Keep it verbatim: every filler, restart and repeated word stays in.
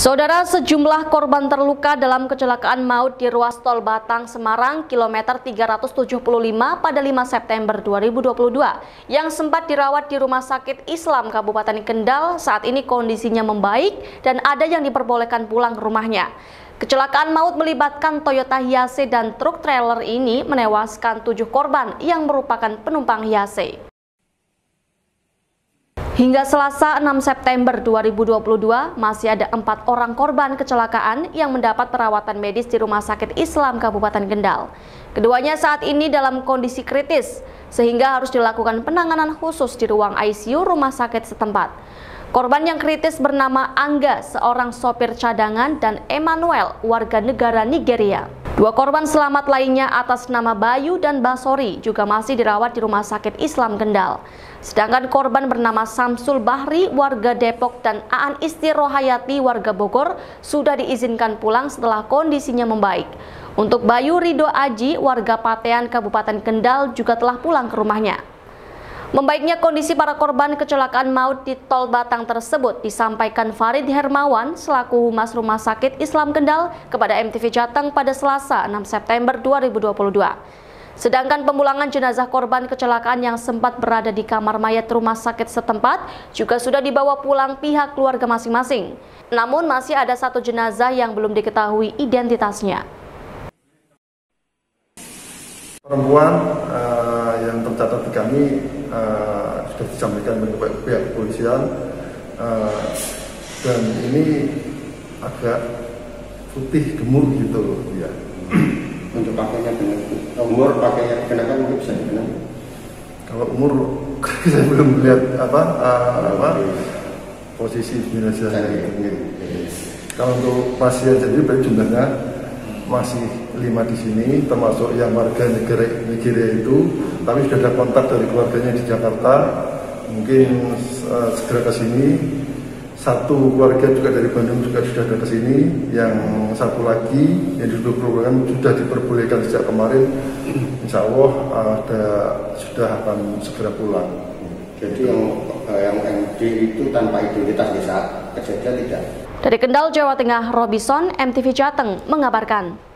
Saudara, sejumlah korban terluka dalam kecelakaan maut di ruas Tol Batang, Semarang, kilometer tiga ratus tujuh puluh lima pada lima September dua ribu dua puluh dua yang sempat dirawat di Rumah Sakit Islam Kabupaten Kendal. Saat ini kondisinya membaik dan ada yang diperbolehkan pulang ke rumahnya. Kecelakaan maut melibatkan Toyota Hiace dan truk trailer ini menewaskan tujuh korban yang merupakan penumpang Hiace. Hingga Selasa enam September dua ribu dua puluh dua, masih ada empat orang korban kecelakaan yang mendapat perawatan medis di Rumah Sakit Islam Kabupaten Kendal. Keduanya saat ini dalam kondisi kritis, sehingga harus dilakukan penanganan khusus di ruang I C U rumah sakit setempat. Korban yang kritis bernama Angga, seorang sopir cadangan, dan Emmanuel, warga negara Nigeria. Dua korban selamat lainnya atas nama Bayu dan Basori juga masih dirawat di Rumah Sakit Islam Kendal. Sedangkan korban bernama Samsul Bahri warga Depok dan Aan Isti Rohayati warga Bogor sudah diizinkan pulang setelah kondisinya membaik. Untuk Bayu Rido Aji warga Patean Kabupaten Kendal juga telah pulang ke rumahnya. Membaiknya kondisi para korban kecelakaan maut di Tol Batang tersebut disampaikan Farid Hermawan selaku Humas Rumah Sakit Islam Kendal kepada M T V Jateng pada Selasa enam September dua ribu dua puluh dua. Sedangkan pemulangan jenazah korban kecelakaan yang sempat berada di kamar mayat rumah sakit setempat juga sudah dibawa pulang pihak keluarga masing-masing. Namun masih ada satu jenazah yang belum diketahui identitasnya. Perempuan uh, yang tercatat di kami uh, sudah disampaikan oleh pihak kepolisian uh, dan ini agak putih gemur gitu ya. Untuk pakainya dengan umur pakainya kenakan mungkin bisa dikenal. Kalau umur saya belum melihat apa uh, apa posisi jenazah. Kalau untuk pasien sendiri berapa jumlahnya? Masih lima di sini, termasuk yang warga negara Nigeria itu, tapi sudah ada kontak dari keluarganya di Jakarta, mungkin uh, segera ke sini. Satu keluarga juga dari Bandung juga sudah ada ke sini, yang satu lagi yang duduk program sudah diperbolehkan sejak kemarin, insya Allah ada sudah akan segera pulang. Jadi yang yang M D itu tanpa identitas di saat kejadian tidak. Dari Kendal, Jawa Tengah, Robinson, M T V Jateng mengabarkan.